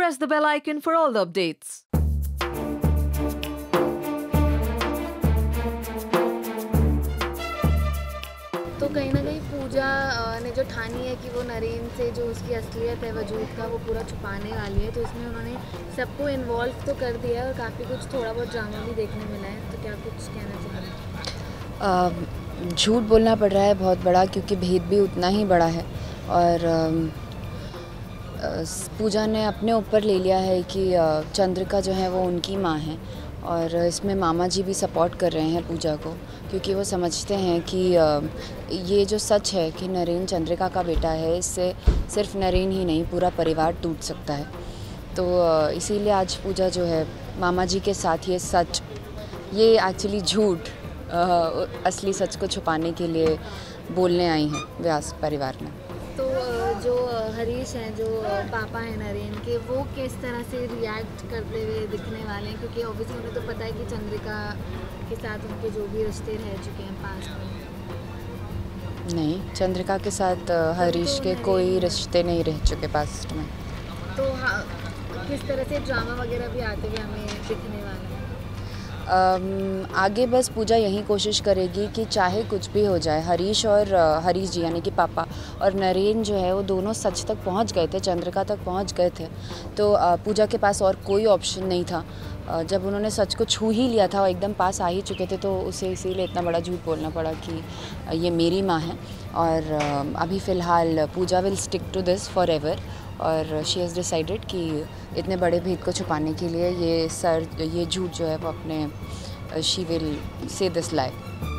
press the bell icon for all the updates. तो कहीं ना कहीं पूजा ने जो ठानी है कि वो नरेंद्र से जो उसकी असलियत है वजूद का वो पूरा छुपाने वाली है, तो इसमें उन्होंने सबको इन्वॉल्व तो कर दिया है और काफ़ी कुछ थोड़ा बहुत ड्रामा भी देखने मिला है। तो क्या कुछ कहना चाहिए? झूठ बोलना पड़ रहा है बहुत बड़ा, क्योंकि भेद भी उतना ही बड़ा है और पूजा ने अपने ऊपर ले लिया है कि चंद्रिका जो है वो उनकी माँ है और इसमें मामा जी भी सपोर्ट कर रहे हैं पूजा को, क्योंकि वो समझते हैं कि ये जो सच है कि नरेंद्र चंद्रिका का बेटा है, इससे सिर्फ नरेंद्र ही नहीं पूरा परिवार टूट सकता है। तो इसीलिए आज पूजा जो है मामा जी के साथ ये सच, ये एक्चुअली झूठ, असली सच को छुपाने के लिए बोलने आई हैं व्यास परिवार में। तो जो हरीश हैं, जो पापा हैं नरेंद्र के, वो किस तरह से रिएक्ट करते हुए दिखने वाले हैं? क्योंकि ऑब्वियसली उन्हें तो पता है कि चंद्रिका के साथ उनके जो भी रिश्ते रह चुके हैं पास में। नहीं, चंद्रिका के साथ हरीश के कोई रिश्ते नहीं रह चुके पास में। तो किस तरह से ड्रामा वगैरह भी आते हुए हमें दिखने वाले हैं? आगे बस पूजा यही कोशिश करेगी कि चाहे कुछ भी हो जाए, हरीश जी यानी कि पापा और नरेंद्र जो है वो दोनों सच तक पहुंच गए थे, चंद्रिका तक पहुंच गए थे, तो पूजा के पास और कोई ऑप्शन नहीं था। जब उन्होंने सच को छू ही लिया था और एकदम पास आ ही चुके थे, तो उसे इसीलिए इतना बड़ा झूठ बोलना पड़ा कि ये मेरी माँ है। और अभी फ़िलहाल Pooja will stick to this forever और शी हैज़ डिसाइडेड कि इतने बड़े भेद को छुपाने के लिए ये झूठ जो है वो अपने शी विल से दिस लाए।